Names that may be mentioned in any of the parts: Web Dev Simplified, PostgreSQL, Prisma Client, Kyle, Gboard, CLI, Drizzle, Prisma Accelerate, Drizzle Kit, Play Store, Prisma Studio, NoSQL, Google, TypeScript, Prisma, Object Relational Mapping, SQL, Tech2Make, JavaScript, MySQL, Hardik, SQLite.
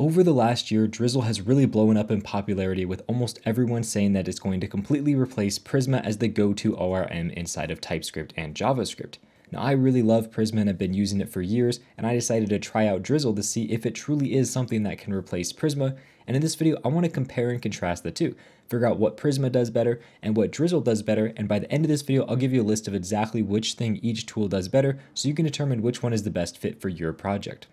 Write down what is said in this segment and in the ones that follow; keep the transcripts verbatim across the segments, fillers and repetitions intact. Over the last year, Drizzle has really blown up in popularity, with almost everyone saying that it's going to completely replace Prisma as the go-to O R M inside of TypeScript and JavaScript. Now, I really love Prisma and have been using it for years, and I decided to try out Drizzle to see if it truly is something that can replace Prisma. And in this video, I want to compare and contrast the two, figure out what Prisma does better and what Drizzle does better. And by the end of this video, I'll give you a list of exactly which thing each tool does better, so you can determine which one is the best fit for your project.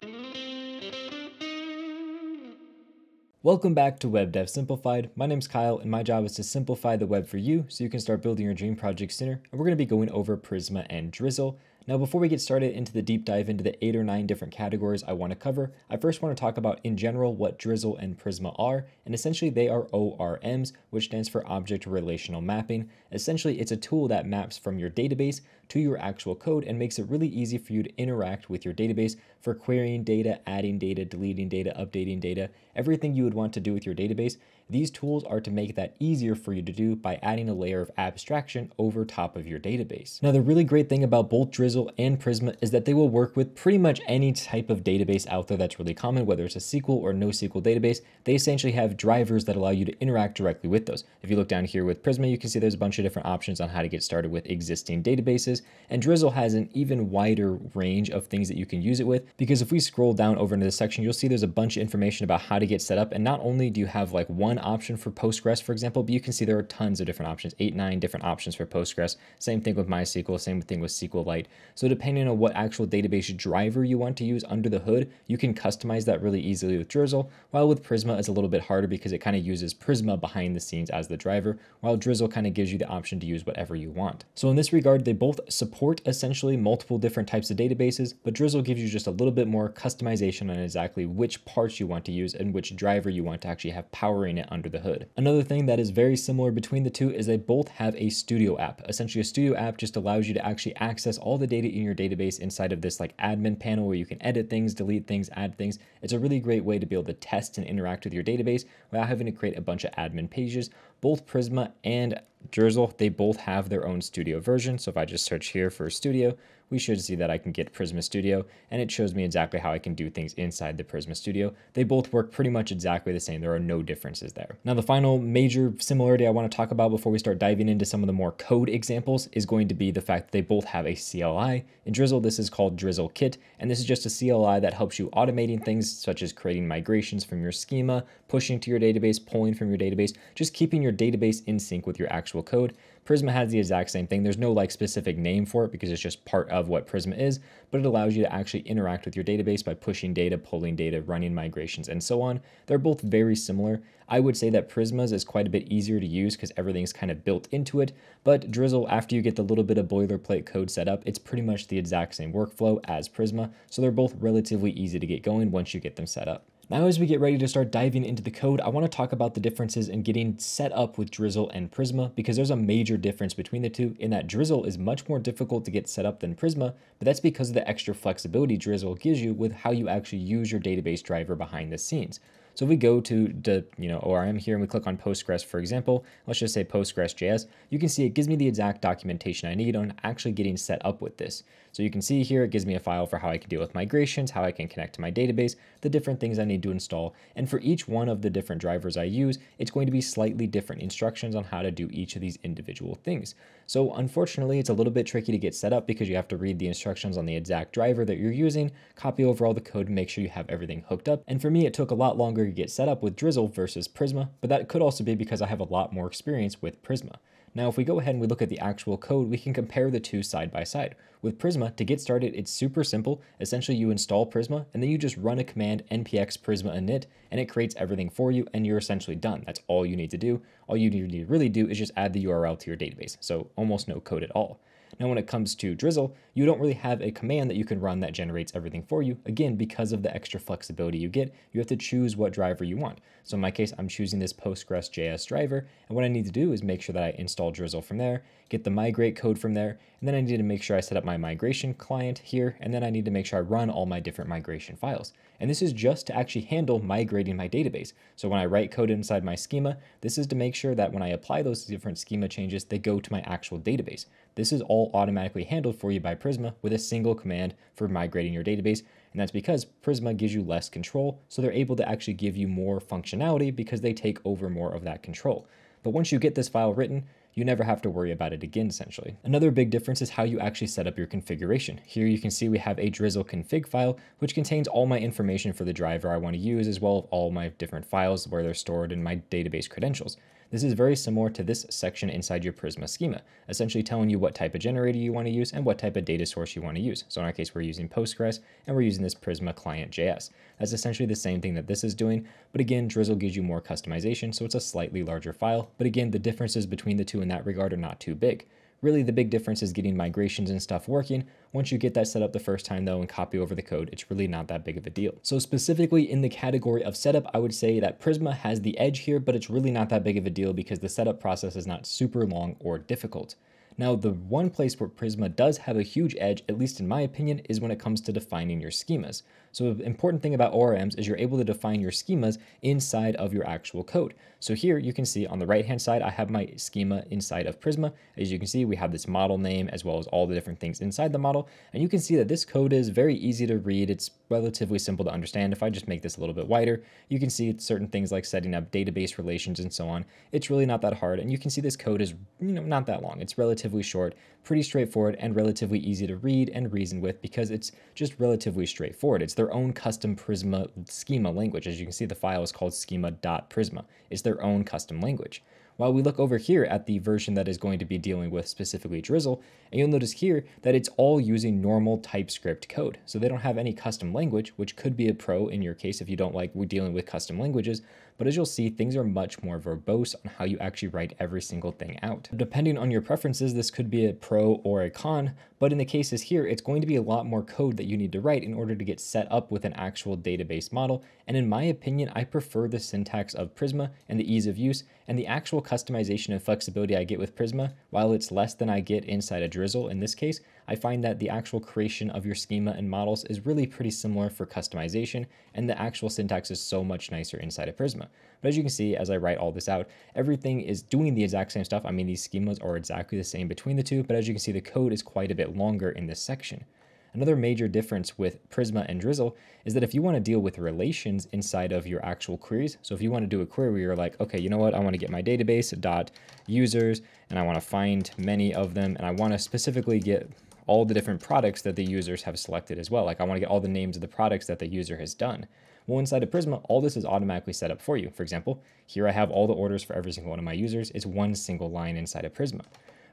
Welcome back to Web Dev Simplified. My name's Kyle, and my job is to simplify the web for you so you can start building your dream project sooner. And we're going to be going over Prisma and Drizzle. Now, before we get started into the deep dive into the eight or nine different categories I want to cover, I first want to talk about in general what Drizzle and Prisma are. And essentially they are O R Ms, which stands for Object Relational Mapping. Essentially, it's a tool that maps from your database to your actual code and makes it really easy for you to interact with your database for querying data, adding data, deleting data, updating data, everything you would want to do with your database. These tools are to make that easier for you to do by adding a layer of abstraction over top of your database. Now, the really great thing about both Drizzle and Prisma is that they will work with pretty much any type of database out there that's really common, whether it's a S Q L or NoSQL database. They essentially have drivers that allow you to interact directly with those. If you look down here with Prisma, you can see there's a bunch of different options on how to get started with existing databases. And Drizzle has an even wider range of things that you can use it with, because if we scroll down over into this section, you'll see there's a bunch of information about how to get set up. And not only do you have like one option for Postgres, for example, but you can see there are tons of different options, eight, nine different options for Postgres. Same thing with MySQL, same thing with SQLite. So depending on what actual database driver you want to use under the hood, you can customize that really easily with Drizzle, while with Prisma it's a little bit harder because it kind of uses Prisma behind the scenes as the driver, while Drizzle kind of gives you the option to use whatever you want. So in this regard, they both support essentially multiple different types of databases, but Drizzle gives you just a little bit more customization on exactly which parts you want to use and which driver you want to actually have powering it under the hood. Another thing that is very similar between the two is they both have a studio app. Essentially, a studio app just allows you to actually access all the data in your database inside of this like admin panel where you can edit things, delete things, add things. It's a really great way to be able to test and interact with your database without having to create a bunch of admin pages. Both Prisma and Drizzle, they both have their own studio version. So if I just search here for studio, we should see that I can get Prisma Studio, and it shows me exactly how I can do things inside the Prisma Studio. They both work pretty much exactly the same. There are no differences there. Now, the final major similarity I want to talk about before we start diving into some of the more code examples is going to be the fact that they both have a C L I. In Drizzle, this is called Drizzle Kit, and this is just a C L I that helps you automating things such as creating migrations from your schema, pushing to your database, pulling from your database, just keeping your database in sync with your actual code. Prisma has the exact same thing. There's no like specific name for it because it's just part of what Prisma is, but it allows you to actually interact with your database by pushing data, pulling data, running migrations, and so on. They're both very similar. I would say that Prisma's is quite a bit easier to use because everything's kind of built into it, but Drizzle, after you get the little bit of boilerplate code set up, it's pretty much the exact same workflow as Prisma, so they're both relatively easy to get going once you get them set up. Now, as we get ready to start diving into the code, I want to talk about the differences in getting set up with Drizzle and Prisma, because there's a major difference between the two in that Drizzle is much more difficult to get set up than Prisma, but that's because of the extra flexibility Drizzle gives you with how you actually use your database driver behind the scenes. So if we go to the you know, O R M here and we click on Postgres, for example, let's just say Postgres.js, you can see it gives me the exact documentation I need on actually getting set up with this. So you can see here, it gives me a file for how I can deal with migrations, how I can connect to my database, the different things I need to install. And for each one of the different drivers I use, it's going to be slightly different instructions on how to do each of these individual things. So unfortunately, it's a little bit tricky to get set up because you have to read the instructions on the exact driver that you're using, copy over all the code, and make sure you have everything hooked up. And for me, it took a lot longer to get set up with Drizzle versus Prisma, but that could also be because I have a lot more experience with Prisma. Now, if we go ahead and we look at the actual code, we can compare the two side by side. With Prisma, to get started, it's super simple. Essentially, you install Prisma, and then you just run a command npx prisma init, and it creates everything for you, and you're essentially done. That's all you need to do. All you need to really do is just add the U R L to your database, so almost no code at all. Now, when it comes to Drizzle, you don't really have a command that you can run that generates everything for you. Again, because of the extra flexibility you get, you have to choose what driver you want. So in my case, I'm choosing this Postgres.js driver. And what I need to do is make sure that I install Drizzle from there, get the migrate code from there. And then I need to make sure I set up my migration client here. And then I need to make sure I run all my different migration files. And this is just to actually handle migrating my database. So when I write code inside my schema, this is to make sure that when I apply those different schema changes, they go to my actual database. This is all automatically handled for you by Prisma with a single command for migrating your database. And that's because Prisma gives you less control. So they're able to actually give you more functionality because they take over more of that control. But once you get this file written, you never have to worry about it again, essentially. Another big difference is how you actually set up your configuration. Here you can see we have a Drizzle config file, which contains all my information for the driver I want to use, as well as all my different files where they're stored and my database credentials. This is very similar to this section inside your Prisma schema, essentially telling you what type of generator you want to use and what type of data source you want to use. So in our case, we're using Postgres and we're using this Prisma Client J S. That's essentially the same thing that this is doing. But again, Drizzle gives you more customization, so it's a slightly larger file. But again, the differences between the two in that regard are not too big. Really, the big difference is getting migrations and stuff working. Once you get that set up the first time though and copy over the code, it's really not that big of a deal. So specifically in the category of setup, I would say that Prisma has the edge here, but it's really not that big of a deal because the setup process is not super long or difficult. Now, the one place where Prisma does have a huge edge, at least in my opinion, is when it comes to defining your schemas. So the important thing about O R Ms is you're able to define your schemas inside of your actual code. So here you can see on the right-hand side, I have my schema inside of Prisma. As you can see, we have this model name as well as all the different things inside the model. And you can see that this code is very easy to read. It's relatively simple to understand. If I just make this a little bit wider, you can see certain things like setting up database relations and so on. It's really not that hard. And you can see this code is, you know, not that long. It's relatively short, pretty straightforward, and relatively easy to read and reason with because it's just relatively straightforward. It's their own custom Prisma schema language. As you can see, the file is called schema dot prisma. It's their own custom language. While we look over here at the version that is going to be dealing with specifically Drizzle, and you'll notice here that it's all using normal TypeScript code. So they don't have any custom language, which could be a pro in your case if you don't like dealing with custom languages. But as you'll see, things are much more verbose on how you actually write every single thing out. Depending on your preferences, this could be a pro or a con, but in the cases here, it's going to be a lot more code that you need to write in order to get set up with an actual database model. And in my opinion, I prefer the syntax of Prisma and the ease of use and the actual customization and flexibility I get with Prisma. While it's less than I get inside of Drizzle in this case, I find that the actual creation of your schema and models is really pretty similar for customization, and the actual syntax is so much nicer inside of Prisma. But as you can see, as I write all this out, everything is doing the exact same stuff. I mean, these schemas are exactly the same between the two, but as you can see, the code is quite a bit longer in this section. Another major difference with Prisma and Drizzle is that if you want to deal with relations inside of your actual queries, so if you want to do a query where you're like, okay, you know what, I want to get my database dot users, and I want to find many of them, and I want to specifically get all the different products that the users have selected as well. Like I want to get all the names of the products that the user has done. Well, inside of Prisma, all this is automatically set up for you. For example, here I have all the orders for every single one of my users. It's one single line inside of Prisma.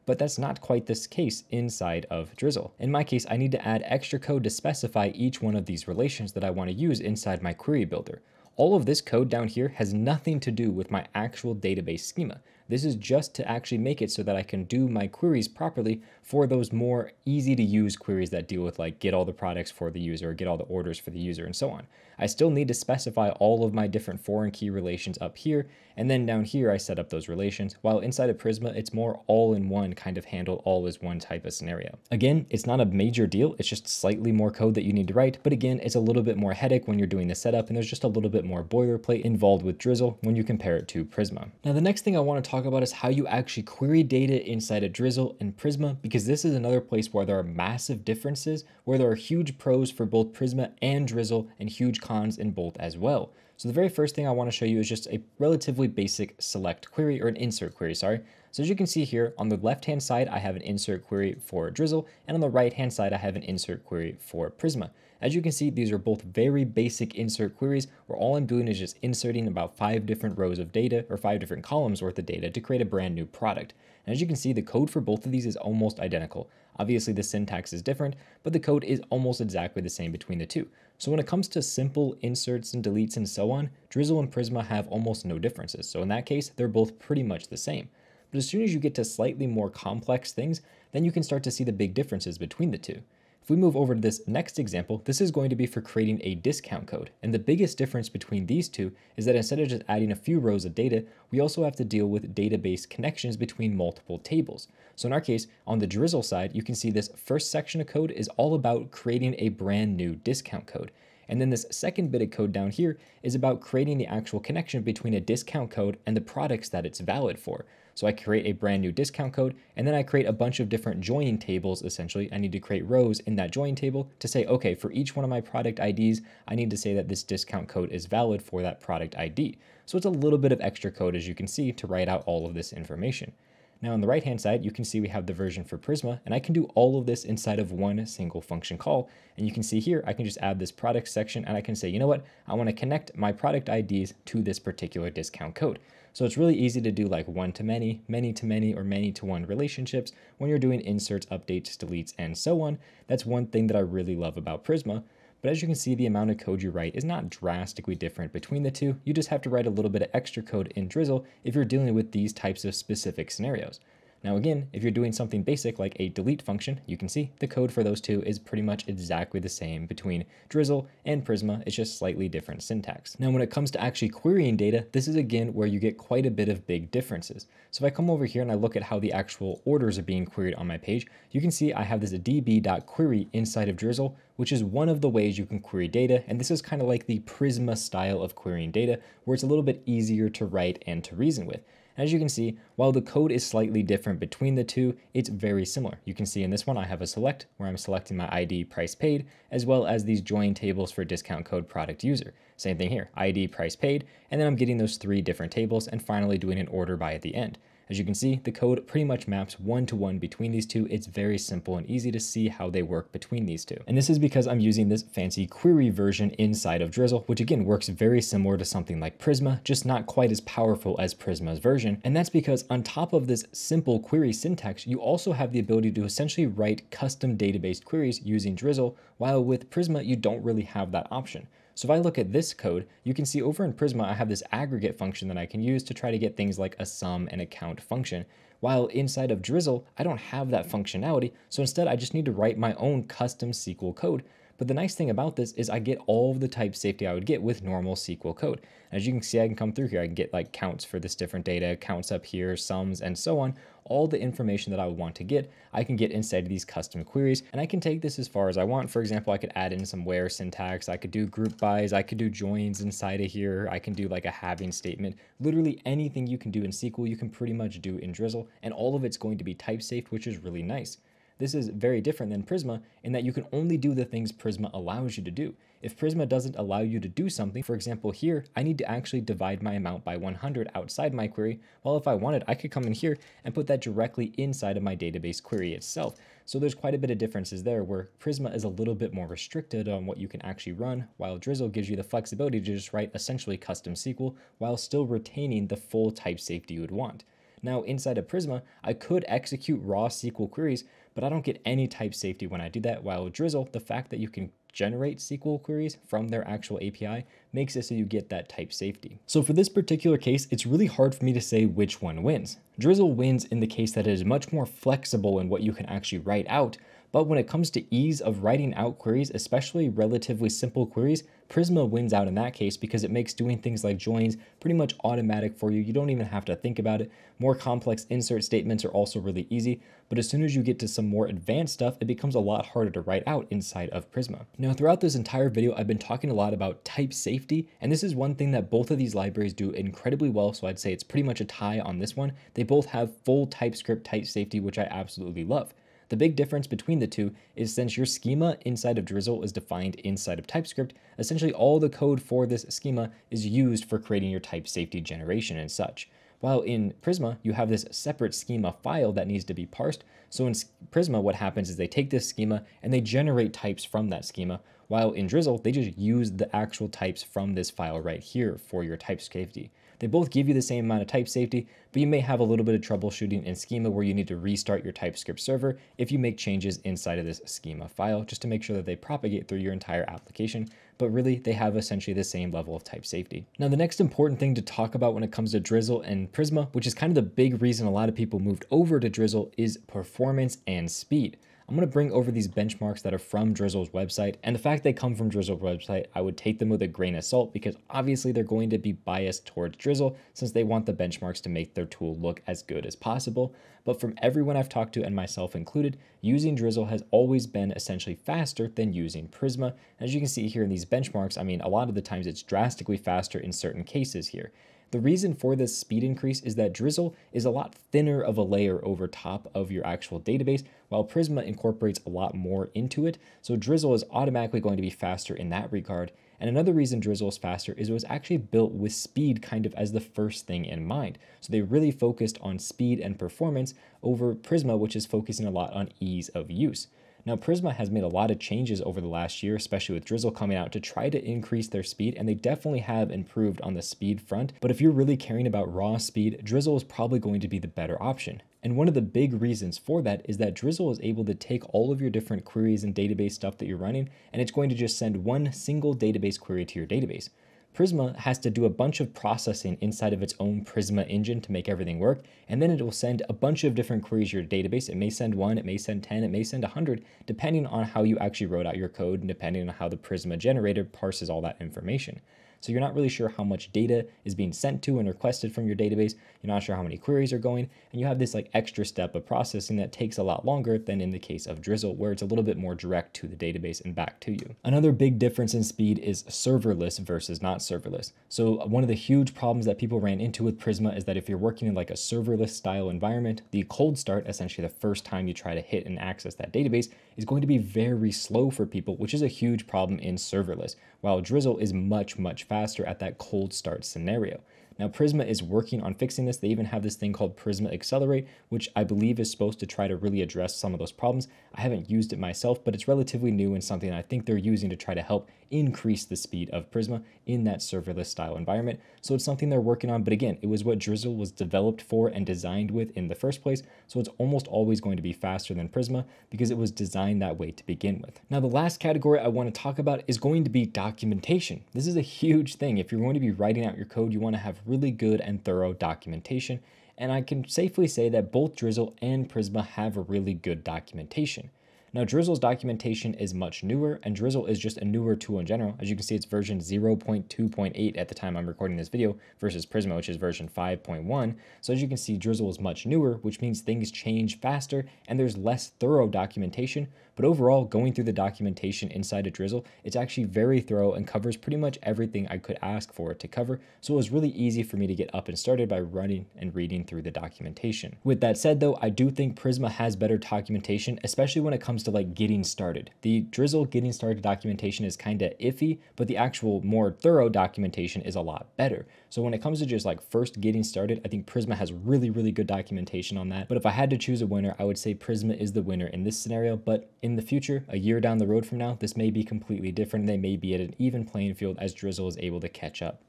But that's not quite this case inside of Drizzle. In my case, I need to add extra code to specify each one of these relations that I want to use inside my query builder. All of this code down here has nothing to do with my actual database schema. This is just to actually make it so that I can do my queries properly for those more easy to use queries that deal with like get all the products for the user, get all the orders for the user and so on. I still need to specify all of my different foreign key relations up here. And then down here, I set up those relations, while inside of Prisma, it's more all in one kind of handle, all as one type of scenario. Again, it's not a major deal. It's just slightly more code that you need to write. But again, it's a little bit more headache when you're doing the setup. And there's just a little bit more boilerplate involved with Drizzle when you compare it to Prisma. Now, the next thing I want to talk about is how you actually query data inside of Drizzle and Prisma, because this is another place where there are massive differences, where there are huge pros for both Prisma and Drizzle and huge cons in both as well. So the very first thing I want to show you is just a relatively basic select query, or an insert query, sorry. So as you can see here, on the left-hand side, I have an insert query for Drizzle, and on the right-hand side, I have an insert query for Prisma. As you can see, these are both very basic insert queries, where all I'm doing is just inserting about five different rows of data, or five different columns worth of data to create a brand new product. And as you can see, the code for both of these is almost identical. Obviously, the syntax is different, but the code is almost exactly the same between the two. So when it comes to simple inserts and deletes and so on, Drizzle and Prisma have almost no differences. So in that case, they're both pretty much the same. But as soon as you get to slightly more complex things, then you can start to see the big differences between the two. If we move over to this next example, this is going to be for creating a discount code. And the biggest difference between these two is that instead of just adding a few rows of data, we also have to deal with database connections between multiple tables. So in our case, on the Drizzle side, you can see this first section of code is all about creating a brand new discount code. And then this second bit of code down here is about creating the actual connection between a discount code and the products that it's valid for. So I create a brand new discount code, and then I create a bunch of different join tables. Essentially, I need to create rows in that join table to say, okay, for each one of my product I Ds, I need to say that this discount code is valid for that product I D. So it's a little bit of extra code, as you can see, to write out all of this information. Now on the right hand side, you can see we have the version for Prisma, and I can do all of this inside of one single function call. And you can see here, I can just add this product section, and I can say, you know what, I want to connect my product I Ds to this particular discount code. So it's really easy to do like one to many, many to many, or many to one relationships when you're doing inserts, updates, deletes, and so on. That's one thing that I really love about Prisma. But as you can see, the amount of code you write is not drastically different between the two. You just have to write a little bit of extra code in Drizzle if you're dealing with these types of specific scenarios. Now again, if you're doing something basic like a delete function, you can see the code for those two is pretty much exactly the same between Drizzle and Prisma. It's just slightly different syntax. Now when it comes to actually querying data, this is again where you get quite a bit of big differences. So if I come over here and I look at how the actual orders are being queried on my page, you can see I have this db.query inside of Drizzle, which is one of the ways you can query data. And this is kind of like the Prisma style of querying data, where it's a little bit easier to write and to reason with. As you can see, while the code is slightly different between the two, it's very similar. You can see in this one, I have a select where I'm selecting my I D, price paid, as well as these join tables for discount code product user. Same thing here, I D, price paid, and then I'm getting those three different tables and finally doing an order by at the end. As you can see, the code pretty much maps one-to-one between these two. It's very simple and easy to see how they work between these two. And this is because I'm using this fancy query version inside of Drizzle, which again works very similar to something like Prisma, just not quite as powerful as Prisma's version. And that's because on top of this simple query syntax, you also have the ability to essentially write custom database queries using Drizzle, while with Prisma, you don't really have that option. So if I look at this code, you can see over in Prisma, I have this aggregate function that I can use to try to get things like a sum and a count function. While inside of Drizzle, I don't have that functionality. So instead, I just need to write my own custom S Q L code. But the nice thing about this is I get all of the type safety I would get with normal S Q L code. As you can see, I can come through here. I can get like counts for this different data, counts up here, sums, and so on. All the information that I would want to get, I can get inside of these custom queries, and I can take this as far as I want. For example, I could add in some where syntax, I could do group bys, I could do joins inside of here, I can do like a having statement. Literally anything you can do in S Q L, you can pretty much do in Drizzle, and all of it's going to be type safe, which is really nice. This is very different than Prisma in that you can only do the things Prisma allows you to do. If Prisma doesn't allow you to do something, for example here, I need to actually divide my amount by one hundred outside my query. Well, if I wanted, I could come in here and put that directly inside of my database query itself. So there's quite a bit of differences there where Prisma is a little bit more restricted on what you can actually run, while Drizzle gives you the flexibility to just write essentially custom S Q L while still retaining the full type safety you would want. Now inside of Prisma, I could execute raw S Q L queries, but I don't get any type safety when I do that. While Drizzle, the fact that you can generate S Q L queries from their actual A P I makes it so you get that type safety. So for this particular case, it's really hard for me to say which one wins. Drizzle wins in the case that it is much more flexible in what you can actually write out. But when it comes to ease of writing out queries, especially relatively simple queries, Prisma wins out in that case because it makes doing things like joins pretty much automatic for you. You don't even have to think about it. More complex insert statements are also really easy, but as soon as you get to some more advanced stuff, it becomes a lot harder to write out inside of Prisma. Now, throughout this entire video, I've been talking a lot about type safety, and this is one thing that both of these libraries do incredibly well, so I'd say it's pretty much a tie on this one. They both have full TypeScript type safety, which I absolutely love. The big difference between the two is since your schema inside of Drizzle is defined inside of TypeScript, essentially all the code for this schema is used for creating your type safety generation and such. While in Prisma, you have this separate schema file that needs to be parsed. So in Prisma, what happens is they take this schema and they generate types from that schema. While in Drizzle, they just use the actual types from this file right here for your type safety. They both give you the same amount of type safety, but you may have a little bit of troubleshooting in schema where you need to restart your TypeScript server if you make changes inside of this schema file, just to make sure that they propagate through your entire application. But really, they have essentially the same level of type safety. Now, the next important thing to talk about when it comes to Drizzle and Prisma, which is kind of the big reason a lot of people moved over to Drizzle, is performance and speed. I'm going to bring over these benchmarks that are from Drizzle's website, and the fact they come from Drizzle's website, I would take them with a grain of salt because obviously they're going to be biased towards Drizzle since they want the benchmarks to make their tool look as good as possible. But from everyone I've talked to and myself included, using Drizzle has always been essentially faster than using Prisma. As you can see here in these benchmarks, I mean, a lot of the times it's drastically faster in certain cases here. The reason for this speed increase is that Drizzle is a lot thinner of a layer over top of your actual database, while Prisma incorporates a lot more into it. So Drizzle is automatically going to be faster in that regard. And another reason Drizzle is faster is it was actually built with speed kind of as the first thing in mind. So they really focused on speed and performance over Prisma, which is focusing a lot on ease of use. Now, Prisma has made a lot of changes over the last year, especially with Drizzle coming out, to try to increase their speed, and they definitely have improved on the speed front. But if you're really caring about raw speed, Drizzle is probably going to be the better option. And one of the big reasons for that is that Drizzle is able to take all of your different queries and database stuff that you're running, and it's going to just send one single database query to your database. Prisma has to do a bunch of processing inside of its own Prisma engine to make everything work, and then it will send a bunch of different queries to your database. It may send one, it may send ten, it may send one hundred, depending on how you actually wrote out your code and depending on how the Prisma generator parses all that information. So you're not really sure how much data is being sent to and requested from your database. You're not sure how many queries are going, and you have this like extra step of processing that takes a lot longer than in the case of Drizzle, where it's a little bit more direct to the database and back to you. Another big difference in speed is serverless versus not serverless. So one of the huge problems that people ran into with Prisma is that if you're working in like a serverless style environment, the cold start, essentially the first time you try to hit and access that database, is going to be very slow for people, which is a huge problem in serverless, while Drizzle is much, much faster at that cold start scenario. Now, Prisma is working on fixing this. They even have this thing called Prisma Accelerate, which I believe is supposed to try to really address some of those problems. I haven't used it myself, but it's relatively new and something I think they're using to try to help increase the speed of Prisma in that serverless style environment. So it's something they're working on, but again, it was what Drizzle was developed for and designed with in the first place. So it's almost always going to be faster than Prisma because it was designed that way to begin with. Now, the last category I want to talk about is going to be documentation. This is a huge thing. If you're going to be writing out your code, you want to have really good and thorough documentation. And I can safely say that both Drizzle and Prisma have a really good documentation. Now, Drizzle's documentation is much newer, and Drizzle is just a newer tool in general. As you can see, it's version zero point two point eight at the time I'm recording this video versus Prisma, which is version five point one. So as you can see, Drizzle is much newer, which means things change faster and there's less thorough documentation. But overall, going through the documentation inside of Drizzle, it's actually very thorough and covers pretty much everything I could ask for it to cover. So it was really easy for me to get up and started by running and reading through the documentation. With that said though, I do think Prisma has better documentation, especially when it comes to like getting started. The Drizzle getting started documentation is kind of iffy, but the actual more thorough documentation is a lot better. So when it comes to just like first getting started, I think Prisma has really, really good documentation on that. But if I had to choose a winner, I would say Prisma is the winner in this scenario, but in the future, a year down the road from now, this may be completely different. They may be at an even playing field as Drizzle is able to catch up.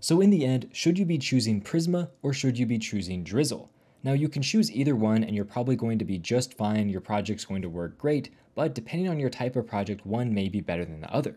So in the end, should you be choosing Prisma or should you be choosing Drizzle? Now you can choose either one and you're probably going to be just fine. Your project's going to work great, but depending on your type of project, one may be better than the other.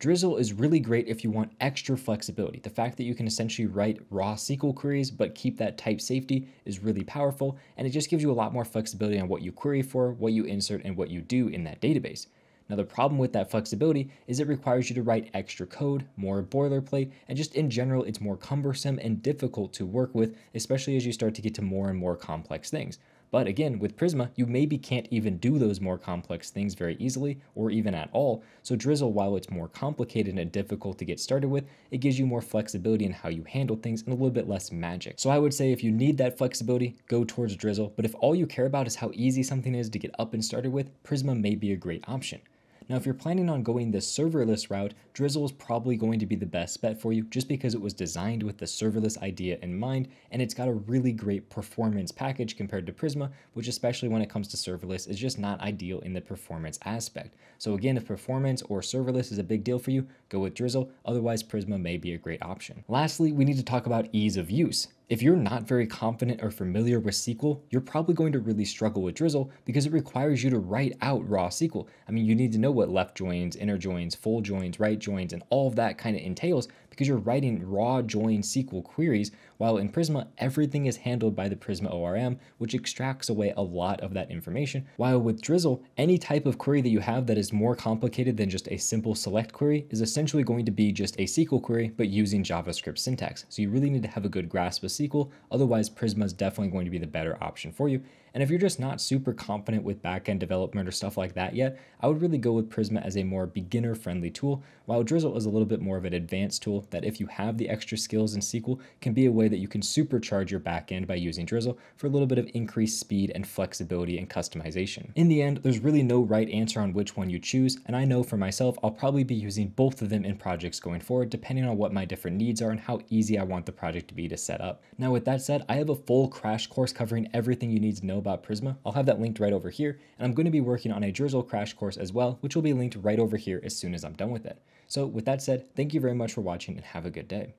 Drizzle is really great if you want extra flexibility. The fact that you can essentially write raw S Q L queries but keep that type safety is really powerful, and it just gives you a lot more flexibility on what you query for, what you insert, and what you do in that database. Now, the problem with that flexibility is it requires you to write extra code, more boilerplate, and just in general, it's more cumbersome and difficult to work with, especially as you start to get to more and more complex things. But again, with Prisma, you maybe can't even do those more complex things very easily or even at all. So Drizzle, while it's more complicated and difficult to get started with, it gives you more flexibility in how you handle things and a little bit less magic. So I would say if you need that flexibility, go towards Drizzle. But if all you care about is how easy something is to get up and started with, Prisma may be a great option. Now, if you're planning on going the serverless route, Drizzle is probably going to be the best bet for you just because it was designed with the serverless idea in mind, and it's got a really great performance package compared to Prisma, which especially when it comes to serverless is just not ideal in the performance aspect. So again, if performance or serverless is a big deal for you, go with Drizzle. Otherwise, Prisma may be a great option. Lastly, we need to talk about ease of use. If you're not very confident or familiar with S Q L, you're probably going to really struggle with Drizzle because it requires you to write out raw S Q L. I mean, you need to know what left joins, inner joins, full joins, right joins, and all of that kind of entails because you're writing raw join S Q L queries, while in Prisma, everything is handled by the Prisma O R M, which extracts away a lot of that information. While with Drizzle, any type of query that you have that is more complicated than just a simple select query is essentially going to be just a S Q L query, but using JavaScript syntax. So you really need to have a good grasp of S Q L. Otherwise, Prisma is definitely going to be the better option for you. And if you're just not super confident with backend development or stuff like that yet, I would really go with Prisma as a more beginner-friendly tool, while Drizzle is a little bit more of an advanced tool that, if you have the extra skills in S Q L, can be a way that you can supercharge your backend by using Drizzle for a little bit of increased speed and flexibility and customization. In the end, there's really no right answer on which one you choose, and I know for myself, I'll probably be using both of them in projects going forward, depending on what my different needs are and how easy I want the project to be to set up. Now, with that said, I have a full crash course covering everything you need to know about Prisma. I'll have that linked right over here, and I'm going to be working on a Drizzle crash course as well, which will be linked right over here as soon as I'm done with it. So with that said, thank you very much for watching and have a good day.